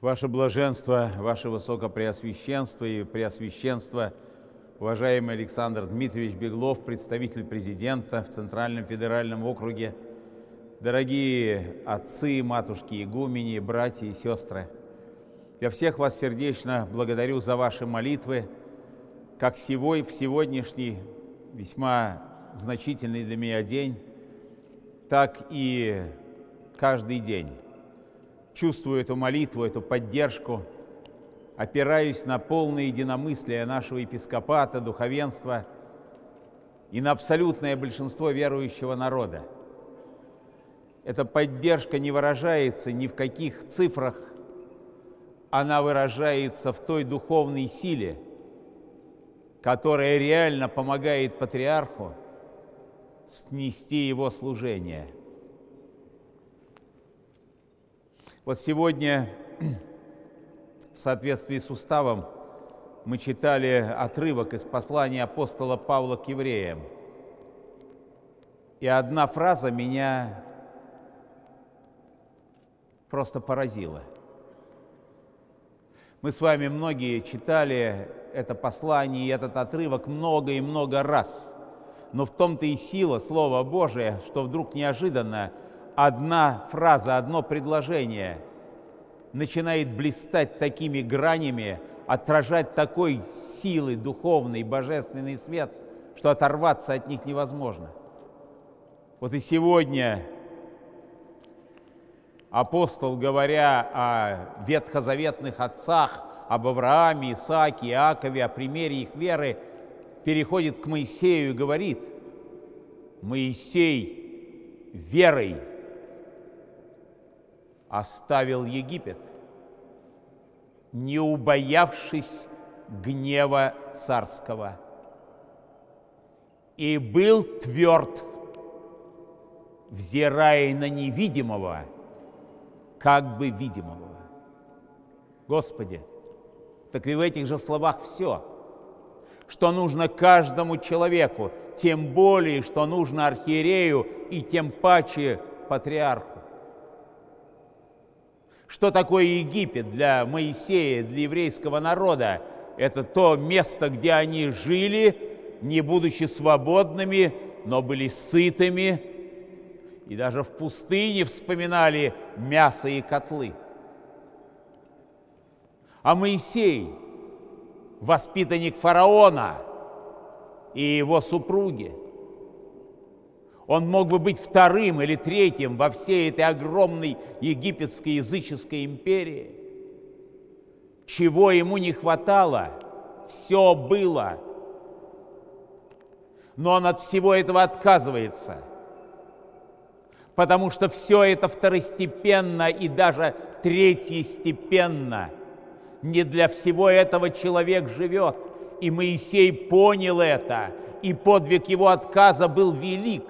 Ваше блаженство, ваше высокопреосвященство и преосвященство, уважаемый Александр Дмитриевич Беглов, представитель президента в Центральном федеральном округе, дорогие отцы, матушки, игумени, братья и сестры, я всех вас сердечно благодарю за ваши молитвы, как в сегодняшний весьма значительный для меня день, так и каждый день. Чувствую эту молитву, эту поддержку, опираюсь на полное единомыслие нашего епископата, духовенства и на абсолютное большинство верующего народа. Эта поддержка не выражается ни в каких цифрах, она выражается в той духовной силе, которая реально помогает патриарху снести его служение. Вот сегодня, в соответствии с уставом, мы читали отрывок из послания апостола Павла к евреям. И одна фраза меня просто поразила. Мы с вами многие читали это послание и этот отрывок много и много раз. Но в том-то и сила Слова Божия, что вдруг неожиданно одна фраза, одно предложение начинает блистать такими гранями, отражать такой силы духовный, божественный свет, что оторваться от них невозможно. Вот и сегодня апостол, говоря о ветхозаветных отцах, об Аврааме, Исааке, Иакове, о примере их веры, переходит к Моисею и говорит: «Моисей верой оставил Египет, не убоявшись гнева царского, и был тверд, взирая на невидимого, как бы видимого». Господи, так и в этих же словах все, что нужно каждому человеку, тем более, что нужно архиерею и тем паче патриарху. Что такое Египет для Моисея, для еврейского народа? Это то место, где они жили, не будучи свободными, но были сытыми. И даже в пустыне вспоминали мясо и котлы. А Моисей, воспитанник фараона и его супруги, он мог бы быть вторым или третьим во всей этой огромной египетской языческой империи. Чего ему не хватало, все было. Но он от всего этого отказывается, потому что все это второстепенно и даже третьестепенно. Не для всего этого человек живет. И Моисей понял это, и подвиг его отказа был велик.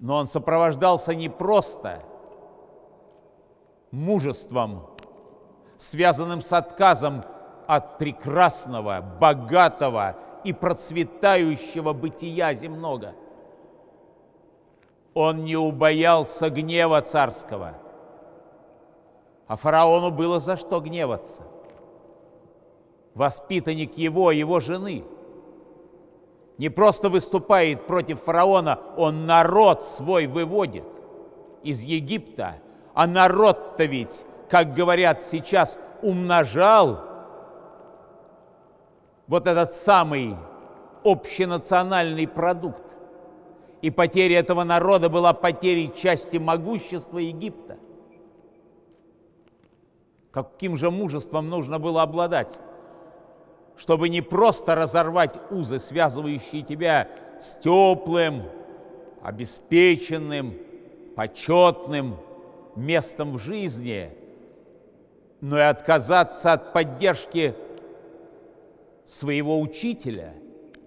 Но он сопровождался не просто мужеством, связанным с отказом от прекрасного, богатого и процветающего бытия земного. Он не убоялся гнева царского, а фараону было за что гневаться. Воспитанник его жены не просто выступает против фараона, он народ свой выводит из Египта. А народ-то ведь, как говорят сейчас, умножал вот этот самый общенациональный продукт. И потеря этого народа была потерей части могущества Египта. Каким же мужеством нужно было обладать, чтобы не просто разорвать узы, связывающие тебя с теплым, обеспеченным, почетным местом в жизни, но и отказаться от поддержки своего учителя,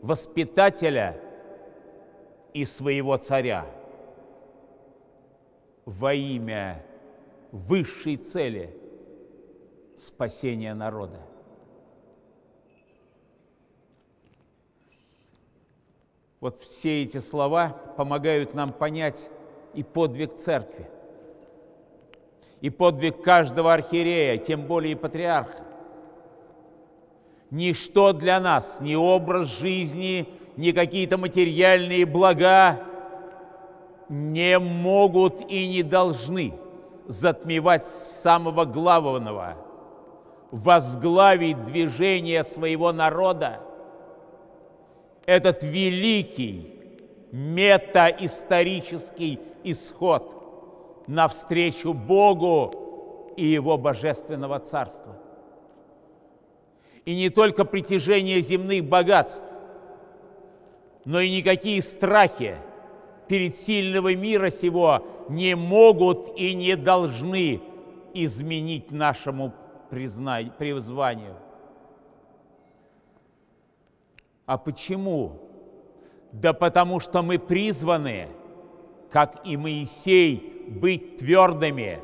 воспитателя и своего царя во имя высшей цели спасения народа. Вот все эти слова помогают нам понять и подвиг церкви, и подвиг каждого архиерея, тем более и патриарха. Ничто для нас, ни образ жизни, ни какие-то материальные блага не могут и не должны затмевать самого главного, возглавить движение своего народа, этот великий метаисторический исход навстречу Богу и Его Божественного Царства. И не только притяжение земных богатств, но и никакие страхи перед сильного мира сего не могут и не должны изменить нашему призванию. А почему? Да потому что мы призваны, как и Моисей, быть твердыми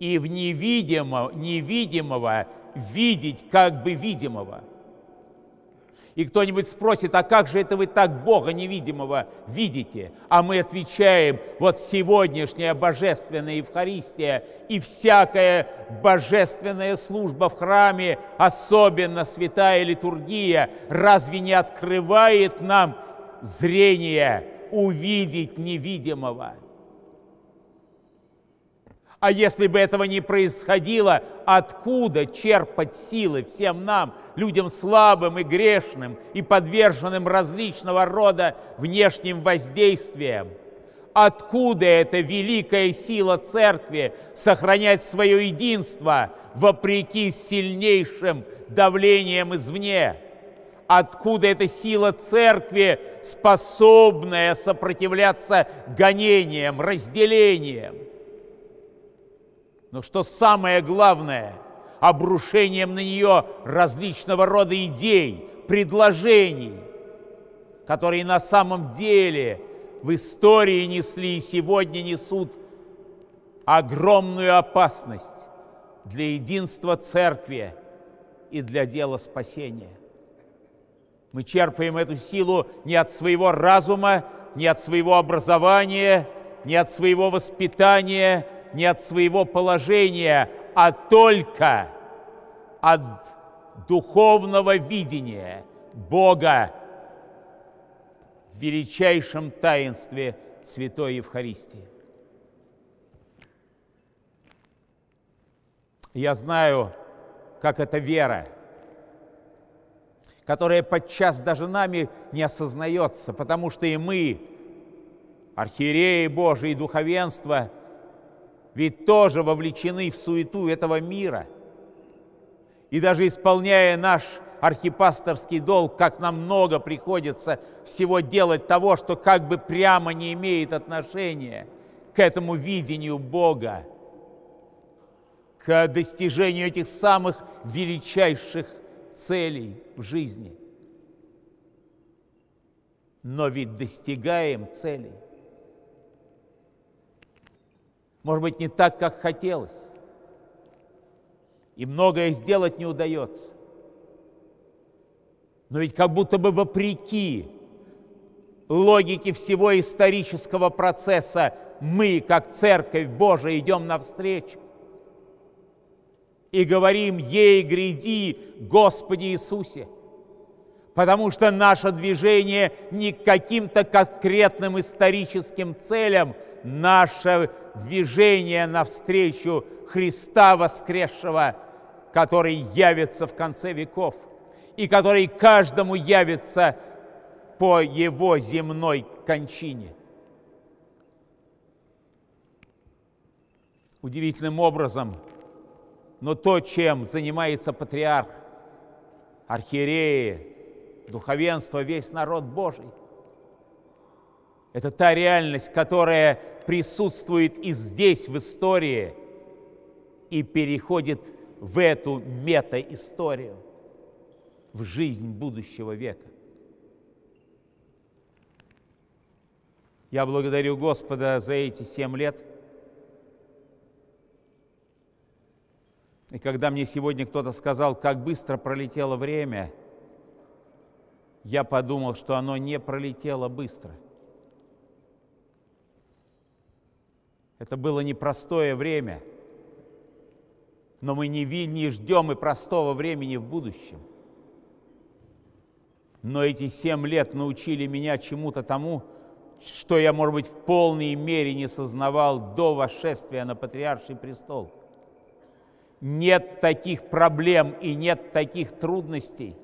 и в невидимого видеть как бы видимого. И кто-нибудь спросит, а как же это вы так Бога невидимого видите? А мы отвечаем, вот сегодняшняя божественная Евхаристия и всякая божественная служба в храме, особенно святая литургия, разве не открывает нам зрение увидеть невидимого? А если бы этого не происходило, откуда черпать силы всем нам, людям слабым и грешным, и подверженным различного рода внешним воздействиям? Откуда эта великая сила Церкви сохранять свое единство вопреки сильнейшим давлениям извне? Откуда эта сила Церкви, способная сопротивляться гонениям, разделениям? Но что самое главное, обрушением на нее различного рода идей, предложений, которые на самом деле в истории несли и сегодня несут огромную опасность для единства Церкви и для дела спасения. Мы черпаем эту силу не от своего разума, не от своего образования, не от своего воспитания, не от своего положения, а только от духовного видения Бога в величайшем таинстве Святой Евхаристии. Я знаю, как эта вера, которая подчас даже нами не осознается, потому что и мы, архиереи Божии и духовенство, ведь тоже вовлечены в суету этого мира. И даже исполняя наш архипасторский долг, как нам много приходится всего делать того, что как бы прямо не имеет отношения к этому видению Бога, к достижению этих самых величайших целей в жизни. Но ведь достигаем целей. Может быть, не так, как хотелось. И многое сделать не удается. Но ведь как будто бы вопреки логике всего исторического процесса мы, как Церковь Божия, идем навстречу и говорим «Ей гряди, Господи Иисусе!», потому что наше движение не к каким-то конкретным историческим целям, наше движение навстречу Христа воскресшего, который явится в конце веков и который каждому явится по его земной кончине. Удивительным образом, но то, чем занимается патриарх, архиереи, духовенство, весь народ Божий. Это та реальность, которая присутствует и здесь, в истории, и переходит в эту мета-историю, в жизнь будущего века. Я благодарю Господа за эти 7 лет. И когда мне сегодня кто-то сказал, как быстро пролетело время, я подумал, что оно не пролетело быстро. Это было непростое время, но мы не ждем и простого времени в будущем. Но эти 7 лет научили меня чему-то тому, что я, может быть, в полной мере не сознавал до восшествия на Патриарший престол. Нет таких проблем и нет таких трудностей,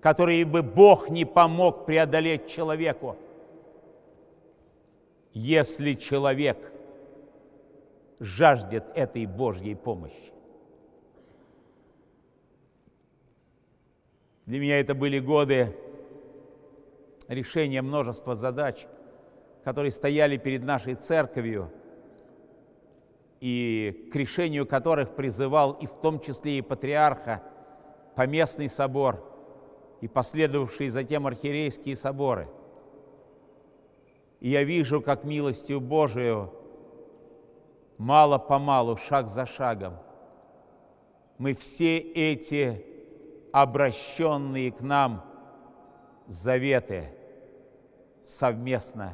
которые бы Бог не помог преодолеть человеку, если человек жаждет этой Божьей помощи. Для меня это были годы решения множества задач, которые стояли перед нашей церковью, и к решению которых призывал и в том числе и Патриарха, Поместный собор и последовавшие затем архиерейские соборы. И я вижу, как милостью Божию мало-помалу, шаг за шагом, мы все эти обращенные к нам заветы совместно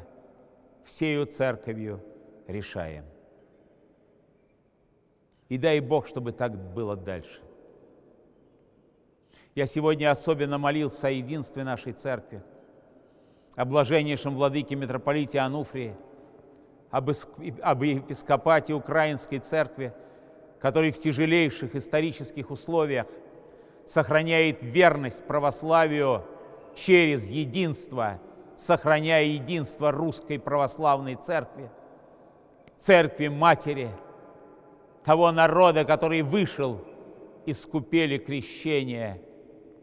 всею церковью решаем. И дай Бог, чтобы так было дальше. Я сегодня особенно молился о единстве нашей церкви, о блаженнейшем владыке митрополите Ануфрии, об епископате Украинской Церкви, который в тяжелейших исторических условиях сохраняет верность православию через единство, сохраняя единство Русской Православной Церкви, Церкви Матери, того народа, который вышел из купели крещения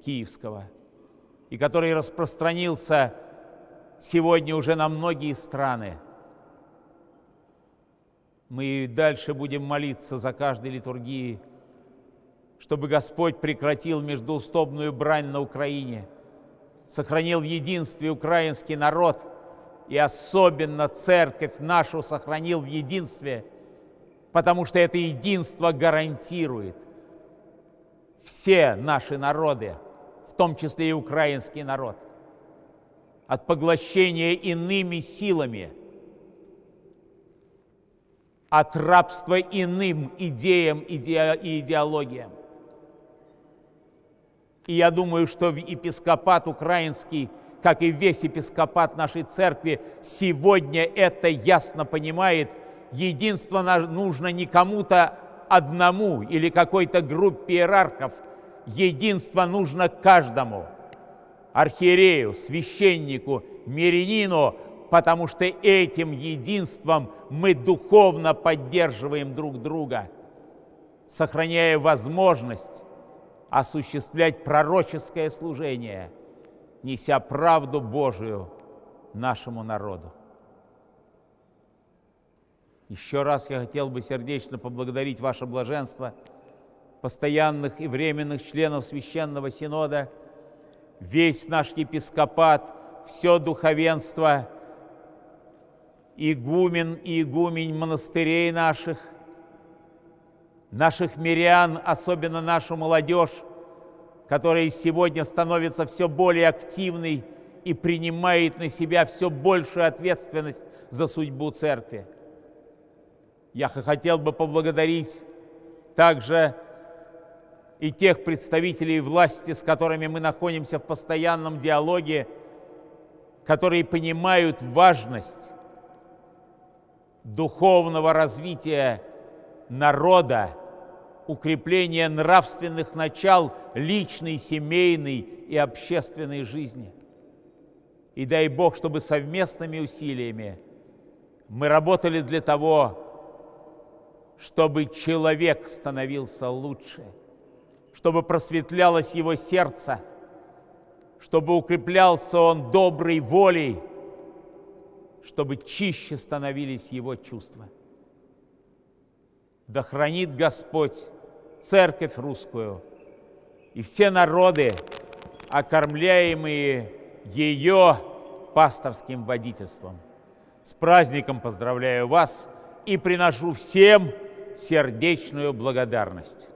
Киевского и который распространился сегодня уже на многие страны. Мы и дальше будем молиться за каждой литургией, чтобы Господь прекратил междоусобную брань на Украине, сохранил в единстве украинский народ и особенно церковь нашу сохранил в единстве, потому что это единство гарантирует все наши народы, в том числе и украинский народ, от поглощения иными силами, от рабства иным идеям и идеологиям. И я думаю, что епископат украинский, как и весь епископат нашей церкви, сегодня это ясно понимает. Единство нужно не кому-то одному или какой-то группе иерархов. Единство нужно каждому. Архиерею, священнику, мирянину, потому что этим единством мы духовно поддерживаем друг друга, сохраняя возможность осуществлять пророческое служение, неся правду Божию нашему народу. Еще раз я хотел бы сердечно поблагодарить Ваше Блаженство, постоянных и временных членов Священного Синода, весь наш епископат, все духовенство, игумен и игумень монастырей наших, наших мирян, особенно нашу молодежь, которая сегодня становится все более активной и принимает на себя все большую ответственность за судьбу церкви. Я хотел бы поблагодарить также и тех представителей власти, с которыми мы находимся в постоянном диалоге, которые понимают важность духовного развития народа, укрепления нравственных начал личной, семейной и общественной жизни. И дай Бог, чтобы совместными усилиями мы работали для того, чтобы человек становился лучше, чтобы просветлялось его сердце, чтобы укреплялся он доброй волей, чтобы чище становились его чувства. Да хранит Господь Церковь Русскую и все народы, окормляемые ее пасторским водительством. С праздником поздравляю вас и приношу всем сердечную благодарность.